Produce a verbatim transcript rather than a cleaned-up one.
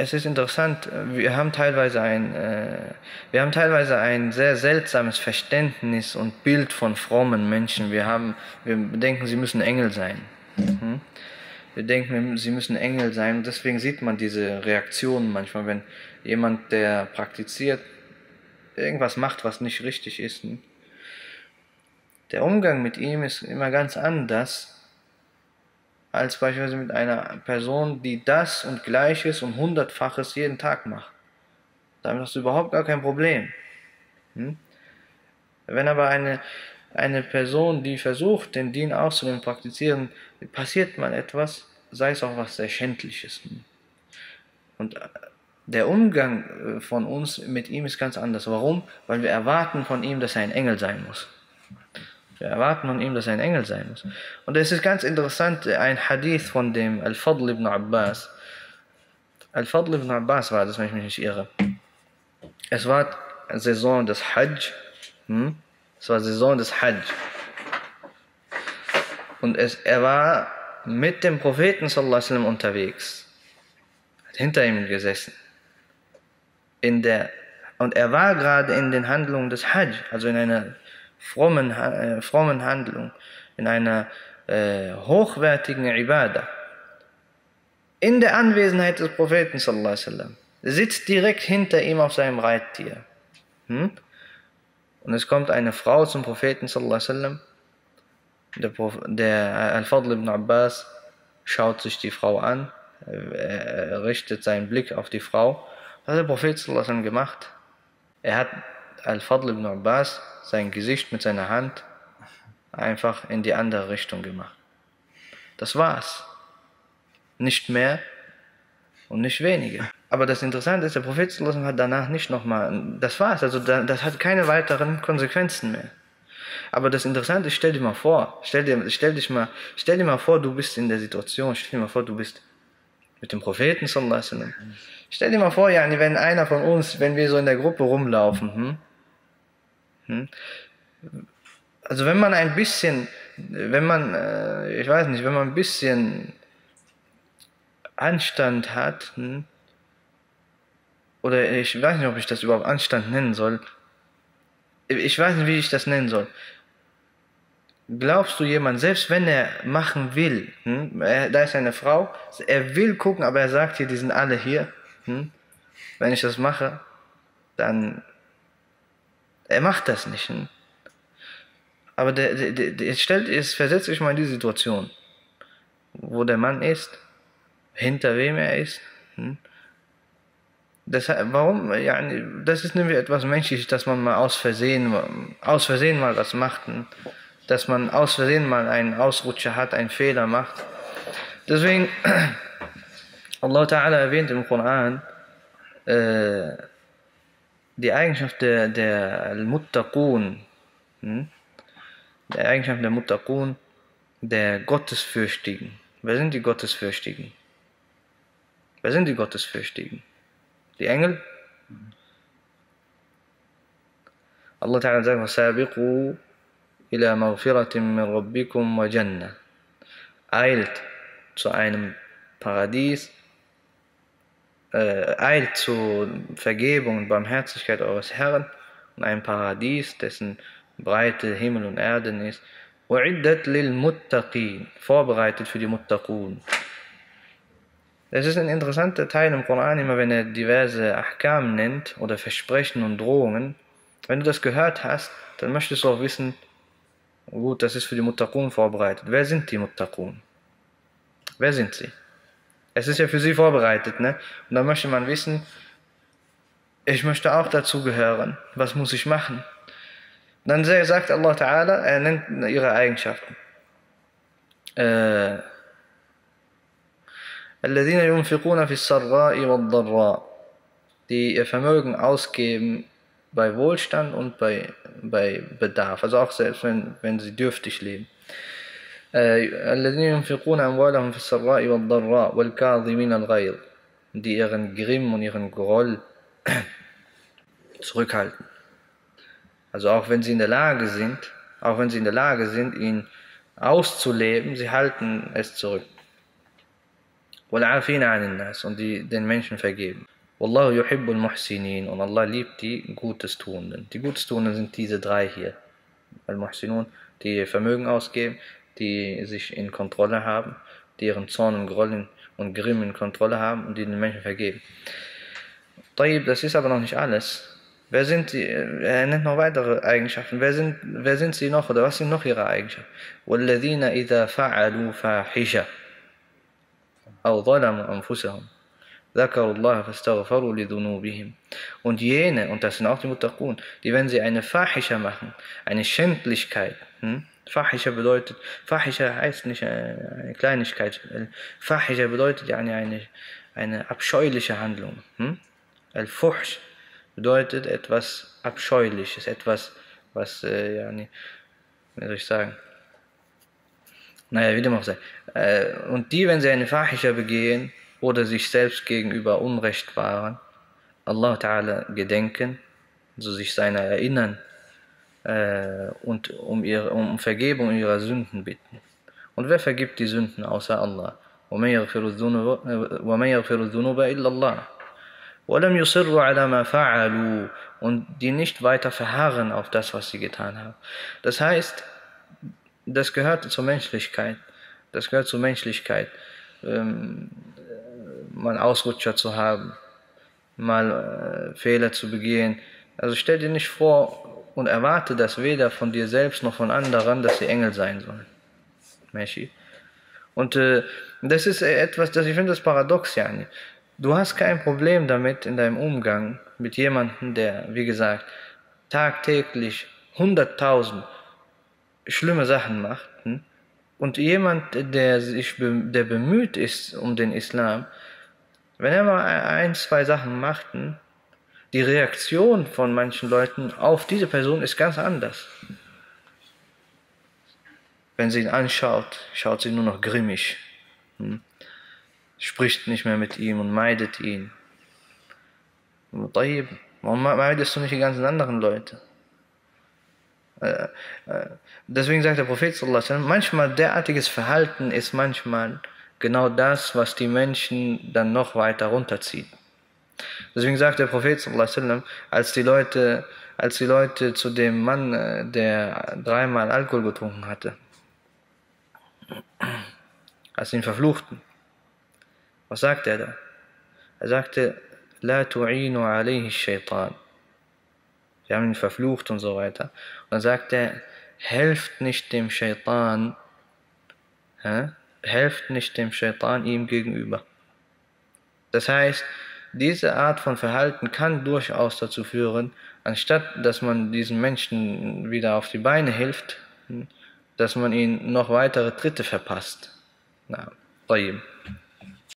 Es ist interessant, wir haben teilweise ein, äh, wir haben teilweise ein sehr seltsames Verständnis und Bild von frommen Menschen. Wir, haben, wir denken, sie müssen Engel sein. Mhm. Wir denken, sie müssen Engel sein. Deswegen sieht man diese Reaktionen manchmal, wenn jemand, der praktiziert, irgendwas macht, was nicht richtig ist. Ne? Der Umgang mit ihm ist immer ganz anders als beispielsweise mit einer Person, die das und Gleiches und Hundertfaches jeden Tag macht. Damit hast du überhaupt gar kein Problem. Hm? Wenn aber eine, eine Person, die versucht, den Dien auszunehmen, praktizieren, passiert mal etwas, sei es auch was sehr Schändliches. Hm? Und der Umgang von uns mit ihm ist ganz anders. Warum? Weil wir erwarten von ihm, dass er ein Engel sein muss. Wir erwarten von ihm, dass er ein Engel sein muss. Und es ist ganz interessant, ein Hadith von dem Al-Fadl ibn Abbas. Al-Fadl ibn Abbas war das, wenn ich mich nicht irre. Es war Saison des Hajj. Hm? Es war Saison des Hajj. Und es, er war mit dem Propheten sallallahu alaihi wa sallam unterwegs. Hat hinter ihm gesessen. In der, und er war gerade in den Handlungen des Hajj, also in einer Frommen, äh, frommen Handlung, in einer äh, hochwertigen Ibadah. In der Anwesenheit des Propheten sallallahu alaihi wa sallam, sitzt direkt hinter ihm auf seinem Reittier. Hm? Und es kommt eine Frau zum Propheten sallallahu alaihi wa sallam. Der, der Al-Fadl ibn Abbas schaut sich die Frau an, äh, richtet seinen Blick auf die Frau. Was hat der Prophet sallallahu alaihi wa sallam gemacht? Er hat Al-Fadl ibn Abbas sein Gesicht mit seiner Hand einfach in die andere Richtung gemacht. Das war's. Nicht mehr und nicht weniger. Aber das Interessante ist, der Prophet sallallahu alaihi wa sallam hat danach nicht nochmal, das war's, also das hat keine weiteren Konsequenzen mehr. Aber das Interessante ist, stell dir mal vor, stell dir, stell dich mal, stell dir mal vor, du bist in der Situation, stell dir mal vor, du bist mit dem Propheten sallallahu alaihi wa sallam. Stell dir mal vor, yani, wenn einer von uns, wenn wir so in der Gruppe rumlaufen, hm? Hm? Also wenn man ein bisschen, wenn man, äh, ich weiß nicht, wenn man ein bisschen Anstand hat, hm? Oder ich weiß nicht, ob ich das überhaupt Anstand nennen soll, ich weiß nicht, wie ich das nennen soll. Glaubst du jemand, selbst wenn er machen will, hm? er, da ist eine Frau, er will gucken, aber er sagt hier, die sind alle hier, hm? Wenn ich das mache, dann, er macht das nicht. Hm? Aber der, der, der, jetzt, stellt, jetzt versetzt euch mal in die Situation, wo der Mann ist, hinter wem er ist. Hm? Das, warum? Ja, das ist nämlich etwas Menschliches, dass man mal aus Versehen, aus Versehen mal was macht. Hm? Dass man aus Versehen mal einen Ausrutscher hat, einen Fehler macht. Deswegen, Allah Ta'ala erwähnt im Koran äh, die Eigenschaft der, der Muttaqun, hm? die Eigenschaft der Muttaqun, der Gottesfürchtigen. Wer sind die Gottesfürchtigen? Wer sind die Gottesfürchtigen? Die Engel? Allah Ta'ala sagt, Wasabiqu ila magfiratim min rabbikum wa jannah. Eilt zu einem Paradies, äh, eilt zu Vergebung und Barmherzigkeit eures Herrn und einem Paradies, dessen Breite Himmel und Erden ist. U'iddat lil muttaqin, vorbereitet für die Muttaqun. Das ist ein interessanter Teil im Koran, immer wenn er diverse Ahkam nennt oder Versprechen und Drohungen. Wenn du das gehört hast, dann möchtest du auch wissen, gut, das ist für die Muttaqun vorbereitet. Wer sind die Muttaqun? Wer sind sie? Es ist ja für sie vorbereitet, ne? Und dann möchte man wissen, ich möchte auch dazu gehören. Was muss ich machen? Dann sagt Allah Ta'ala, er nennt ihre Eigenschaften. Äh, die ihr Vermögen ausgeben bei Wohlstand und bei, bei Bedarf, also auch selbst wenn, wenn sie dürftig leben. Die ihren Grimm und ihren Groll zurückhalten. Also auch wenn sie in der Lage sind, auch wenn sie in der Lage sind, ihn auszuleben, sie halten es zurück. Und die den Menschen vergeben. Wallahu yuhibbul muhsinin. Und Allah liebt die Gutestuenden. Die Gutestuenden sind diese drei hier. Al-Muhsinun, die Vermögen ausgeben, die sich in Kontrolle haben, die ihren Zorn und Groll und Grimm in Kontrolle haben und die den Menschen vergeben. Tayyib, das ist aber noch nicht alles. Wer sind sie? Er nennt noch weitere Eigenschaften. Wer sind, wer sind sie noch oder was sind noch ihre Eigenschaften? وَالَّذِينَ إِذَا فَعَلُوا فَاحِشَةً أَوْ ظَلَمُوا أَنفُسَهُمْ ذَكَرُوا اللَّهَ فَاسْتَغْفَرُوا لِذُنُوبِهِمْ. Und jene, und das sind auch die Muttaqun, die, wenn sie eine Fahisha machen, eine Schändlichkeit, hm? Fahisha bedeutet, Fahisha heißt nicht eine Kleinigkeit, Fahisha bedeutet ja eine, eine, eine abscheuliche Handlung. Hm? Al-Fuhsh bedeutet etwas Abscheuliches, etwas, was, äh, ja, nee, wie soll ich sagen, naja, wie dem auch sei. Äh, und die, wenn sie eine Fahisha begehen oder sich selbst gegenüber Unrecht waren, Allah Ta'ala gedenken, also sich seiner erinnern, äh, und um, ihre, um Vergebung ihrer Sünden bitten. Und wer vergibt die Sünden außer Allah? وَمَنْ يَغْفِرُ الذُّنُوبَ إِلَّا اللَّهُ. Und die nicht weiter verharren auf das, was sie getan haben. Das heißt, das gehört zur Menschlichkeit. Das gehört zur Menschlichkeit, ähm, mal Ausrutscher zu haben, mal äh, Fehler zu begehen. Also stell dir nicht vor und erwarte das weder von dir selbst noch von anderen, dass sie Engel sein sollen. Und äh, das ist etwas, das ich finde das paradox, yani. Du hast kein Problem damit in deinem Umgang mit jemandem, der, wie gesagt, tagtäglich hunderttausend schlimme Sachen macht. Und jemand, der sich, der bemüht ist um den Islam, wenn er mal ein, zwei Sachen macht, die Reaktion von manchen Leuten auf diese Person ist ganz anders. Wenn sie ihn anschaut, schaut sie nur noch grimmig. Spricht nicht mehr mit ihm und meidet ihn. Warum meidest du nicht die ganzen anderen Leute? Deswegen sagt der Prophet sallallahu alaihi wa sallam, manchmal derartiges Verhalten ist manchmal genau das, was die Menschen dann noch weiter runterzieht. Deswegen sagt der Prophet sallallahu alaihi wa sallam, als die Leute, als die Leute zu dem Mann, der dreimal Alkohol getrunken hatte, als sie ihn verfluchten, was sagt er da? Er sagte, La tu'inu alayhi shaitan. Wir haben ihn verflucht und so weiter. Und dann sagt er, helft nicht dem Shaitan, hä? helft nicht dem Shaitan ihm gegenüber. Das heißt, diese Art von Verhalten kann durchaus dazu führen, anstatt dass man diesen Menschen wieder auf die Beine hilft, dass man ihnen noch weitere Tritte verpasst. Na, tayyib.